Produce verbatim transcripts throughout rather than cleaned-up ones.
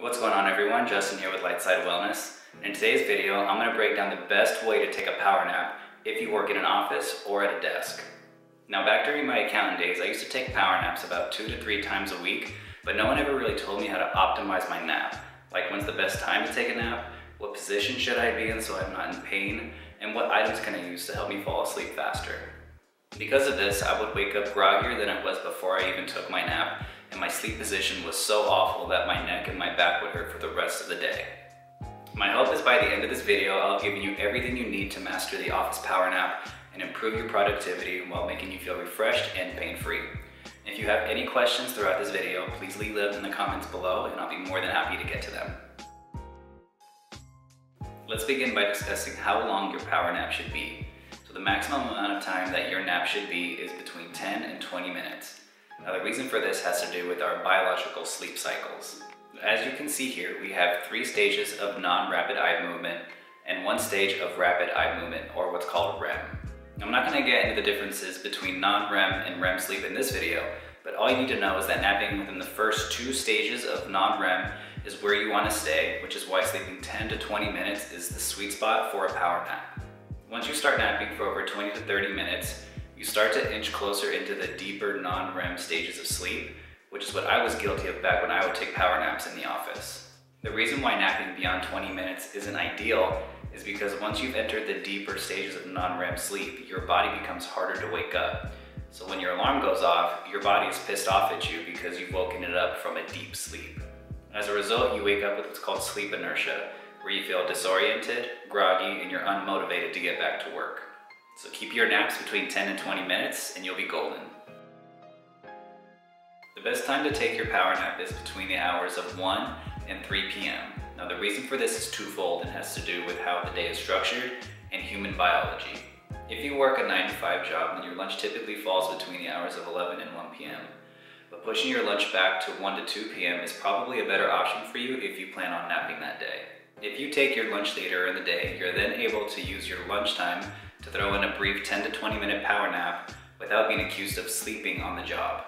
What's going on, everyone? Justin here with LightSide Wellness. In today's video, I'm going to break down the best way to take a power nap if you work in an office or at a desk. Now, back during my accountant days, I used to take power naps about two to three times a week, but no one ever really told me how to optimize my nap. Like, when's the best time to take a nap? What position should I be in so I'm not in pain? And what items can I use to help me fall asleep faster? Because of this, I would wake up groggier than I was before I even took my nap, and my sleep position was so awful that my neck and my back would hurt for the rest of the day. My hope is by the end of this video, I'll have given you everything you need to master the office power nap and improve your productivity while making you feel refreshed and pain-free. If you have any questions throughout this video, please leave them in the comments below and I'll be more than happy to get to them. Let's begin by discussing how long your power nap should be. So the maximum amount of time that your nap should be is between ten and twenty minutes. Now, the reason for this has to do with our biological sleep cycles. As you can see here, we have three stages of non-rapid eye movement and one stage of rapid eye movement, or what's called REM. I'm not going to get into the differences between non-REM and REM sleep in this video, but all you need to know is that napping within the first two stages of non-REM is where you want to stay, which is why sleeping ten to twenty minutes is the sweet spot for a power nap. Once you start napping for over twenty to thirty minutes, you start to inch closer into the deeper non-REM stages of sleep, which is what I was guilty of back when I would take power naps in the office. The reason why napping beyond twenty minutes isn't ideal is because once you've entered the deeper stages of non-REM sleep, your body becomes harder to wake up. So when your alarm goes off, your body is pissed off at you because you've woken it up from a deep sleep. As a result, you wake up with what's called sleep inertia, where you feel disoriented, groggy, and you're unmotivated to get back to work. So keep your naps between ten and twenty minutes and you'll be golden. The best time to take your power nap is between the hours of one and three p m Now, the reason for this is twofold and has to do with how the day is structured and human biology. If you work a nine to five job, then your lunch typically falls between the hours of eleven and one p m But pushing your lunch back to one to two p m is probably a better option for you if you plan on napping that day. If you take your lunch later in the day, you're then able to use your lunchtime to throw in a brief ten to twenty minute power nap without being accused of sleeping on the job.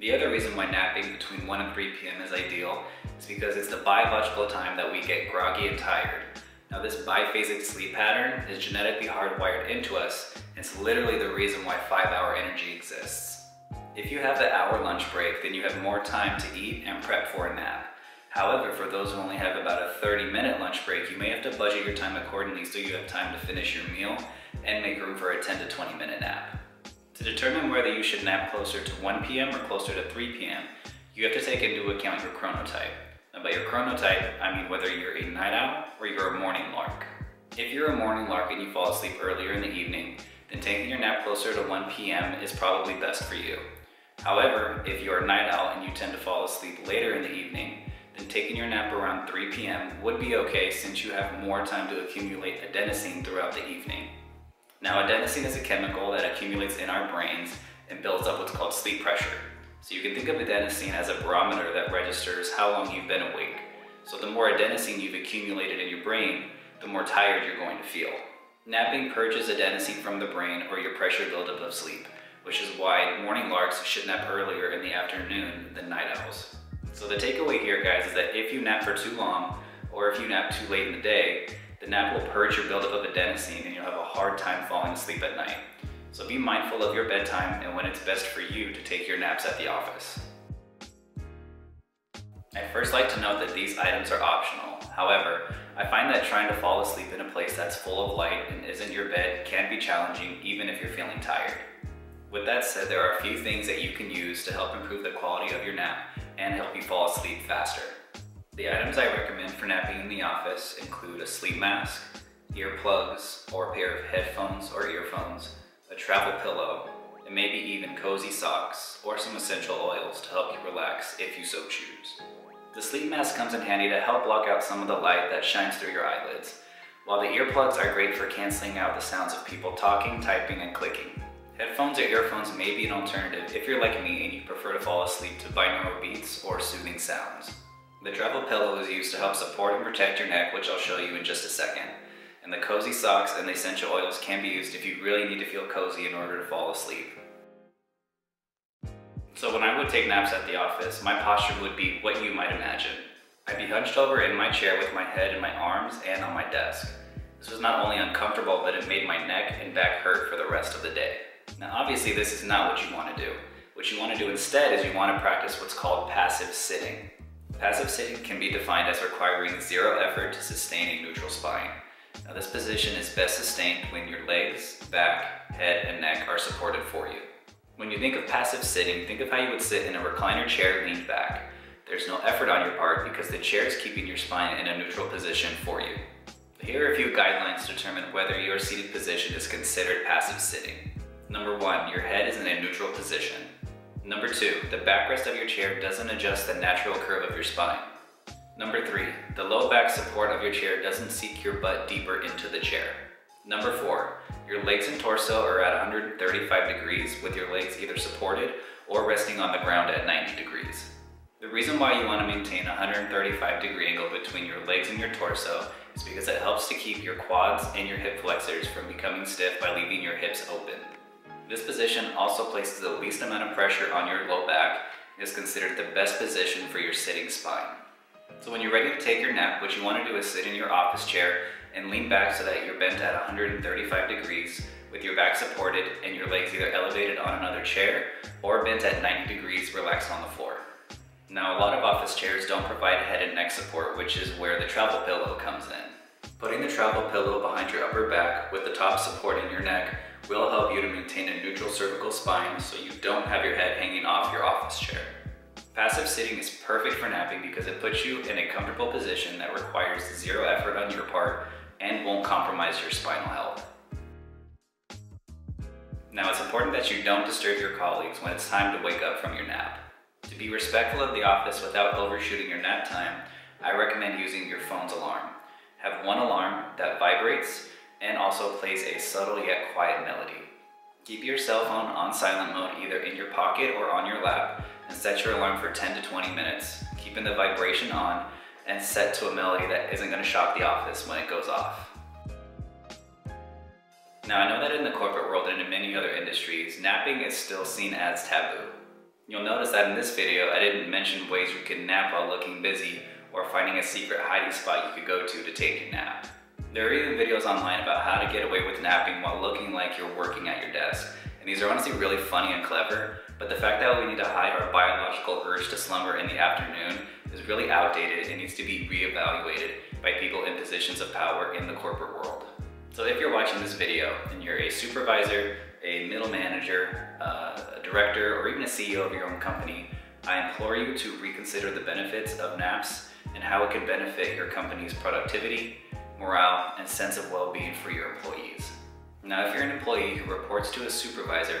The other reason why napping between one and three p m is ideal is because it's the biological time that we get groggy and tired. Now, this biphasic sleep pattern is genetically hardwired into us, and it's literally the reason why five hour energy exists. If you have the hour lunch break, then you have more time to eat and prep for a nap. However, for those who only have about a thirty minute lunch break, you may have to budget your time accordingly so you have time to finish your meal and make room for a ten to twenty minute nap. To determine whether you should nap closer to one p m or closer to three p m, you have to take into account your chronotype. And by your chronotype, I mean whether you're a night owl or you're a morning lark. If you're a morning lark and you fall asleep earlier in the evening, then taking your nap closer to one p m is probably best for you. However, if you're a night owl and you tend to fall asleep later in the evening, then taking your nap around three p m would be okay, since you have more time to accumulate adenosine throughout the evening. Now, adenosine is a chemical that accumulates in our brains and builds up what's called sleep pressure. So you can think of adenosine as a barometer that registers how long you've been awake. So the more adenosine you've accumulated in your brain, the more tired you're going to feel. Napping purges adenosine from the brain, or your pressure buildup of sleep, which is why morning larks should nap earlier in the afternoon than night owls. So the takeaway here, guys, is that if you nap for too long, or if you nap too late in the day, the nap will purge your buildup of adenosine and you'll have a hard time falling asleep at night. So be mindful of your bedtime and when it's best for you to take your naps at the office. I'd first like to note that these items are optional. However, I find that trying to fall asleep in a place that's full of light and isn't your bed can be challenging, even if you're feeling tired. With that said, there are a few things that you can use to help improve the quality of your nap and help you fall asleep faster. The items I recommend for napping in the office include a sleep mask, earplugs, or a pair of headphones or earphones, a travel pillow, and maybe even cozy socks or some essential oils to help you relax if you so choose. The sleep mask comes in handy to help block out some of the light that shines through your eyelids, while the earplugs are great for canceling out the sounds of people talking, typing, and clicking. Headphones or earphones may be an alternative if you're like me and you prefer to fall asleep to binaural beats or soothing sounds. The travel pillow is used to help support and protect your neck, which I'll show you in just a second. And the cozy socks and the essential oils can be used if you really need to feel cozy in order to fall asleep. So when I would take naps at the office, my posture would be what you might imagine. I'd be hunched over in my chair with my head in my arms and on my desk. This was not only uncomfortable, but it made my neck and back hurt for the rest of the day. Now obviously this is not what you want to do. What you want to do instead is you want to practice what's called passive sitting. Passive sitting can be defined as requiring zero effort to sustain a neutral spine. Now this position is best sustained when your legs, back, head, and neck are supported for you. When you think of passive sitting, think of how you would sit in a recliner chair leaned back. There's no effort on your part because the chair is keeping your spine in a neutral position for you. Here are a few guidelines to determine whether your seated position is considered passive sitting. Number one, your head is in a neutral position. Number two, the backrest of your chair doesn't adjust the natural curve of your spine. Number three, the low back support of your chair doesn't sink your butt deeper into the chair. Number four, your legs and torso are at one hundred thirty-five degrees with your legs either supported or resting on the ground at ninety degrees. The reason why you want to maintain a one hundred thirty-five degree angle between your legs and your torso is because it helps to keep your quads and your hip flexors from becoming stiff by leaving your hips open. This position also places the least amount of pressure on your low back and is considered the best position for your sitting spine. So when you're ready to take your nap, what you want to do is sit in your office chair and lean back so that you're bent at one hundred thirty-five degrees with your back supported and your legs either elevated on another chair or bent at ninety degrees relaxed on the floor. Now a lot of office chairs don't provide head and neck support, which is where the travel pillow comes in. Putting the travel pillow behind your upper back with the top supporting your neck will help you to maintain a neutral cervical spine so you don't have your head hanging off your office chair. Passive sitting is perfect for napping because it puts you in a comfortable position that requires zero effort on your part and won't compromise your spinal health. Now it's important that you don't disturb your colleagues when it's time to wake up from your nap. To be respectful of the office without overshooting your nap time, I recommend using your phone's alarm. Have one alarm that vibrates and also plays a subtle yet quiet melody. Keep your cell phone on silent mode either in your pocket or on your lap and set your alarm for ten to twenty minutes, keeping the vibration on and set to a melody that isn't going to shock the office when it goes off. Now I know that in the corporate world and in many other industries, napping is still seen as taboo. You'll notice that in this video I didn't mention ways you can nap while looking busy or finding a secret hiding spot you could go to to take your nap. There are even videos online about how to get away with napping while looking like you're working at your desk, and these are honestly really funny and clever, but the fact that we need to hide our biological urge to slumber in the afternoon is really outdated and needs to be reevaluated by people in positions of power in the corporate world. So if you're watching this video and you're a supervisor, a middle manager, uh, a director, or even a C E O of your own company, I implore you to reconsider the benefits of naps and how it can benefit your company's productivity, morale, and sense of well-being for your employees. Now, if you're an employee who reports to a supervisor,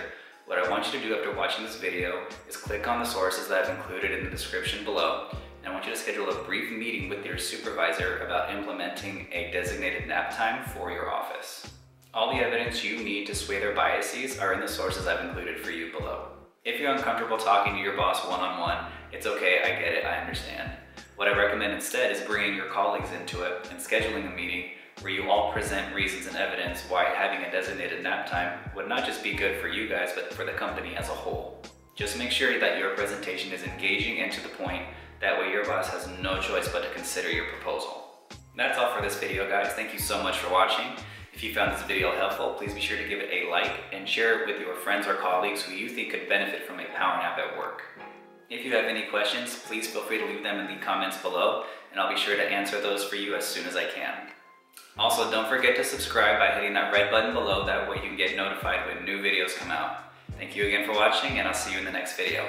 what I want you to do after watching this video is click on the sources that I've included in the description below, and I want you to schedule a brief meeting with your supervisor about implementing a designated nap time for your office. All the evidence you need to sway their biases are in the sources I've included for you below. If you're uncomfortable talking to your boss one-on-one, it's okay, I get it, I understand. What I recommend instead is bringing your colleagues into it and scheduling a meeting where you all present reasons and evidence why having a designated nap time would not just be good for you guys, but for the company as a whole. Just make sure that your presentation is engaging and to the point, that way your boss has no choice but to consider your proposal. That's all for this video, guys. Thank you so much for watching. If you found this video helpful, please be sure to give it a like and share it with your friends or colleagues who you think could benefit from a power nap at work. If you have any questions, please feel free to leave them in the comments below, and I'll be sure to answer those for you as soon as I can. Also, don't forget to subscribe by hitting that red button below, that way you can get notified when new videos come out. Thank you again for watching, and I'll see you in the next video.